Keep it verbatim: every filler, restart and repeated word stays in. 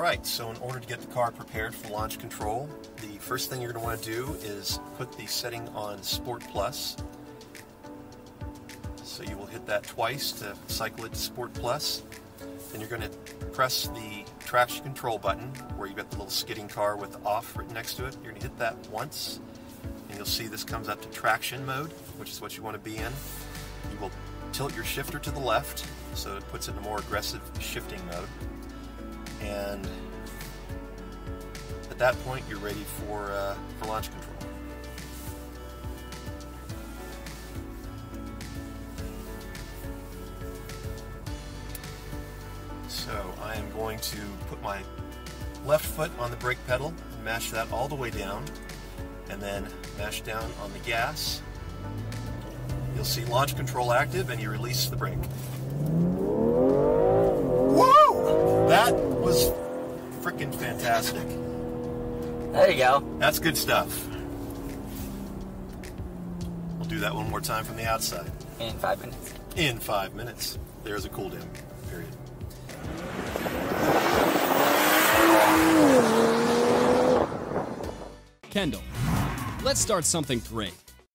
Alright, so in order to get the car prepared for launch control, the first thing you're going to want to do is put the setting on Sport Plus. So you will hit that twice to cycle it to Sport Plus. Then you're going to press the traction control button where you've got the little skidding car with off written next to it. You're going to hit that once and you'll see this comes up to traction mode, which is what you want to be in. You will tilt your shifter to the left so it puts it in a more aggressive shifting mode. And at that point, you're ready for, uh, for launch control. So I am going to put my left foot on the brake pedal, mash that all the way down, and then mash down on the gas. You'll see launch control active, and you release the brake. Whoa! That was freaking fantastic. There you go. That's good stuff. We'll do that one more time from the outside. In five minutes. In five minutes. There's a cool down period. Kendall, let's start something great.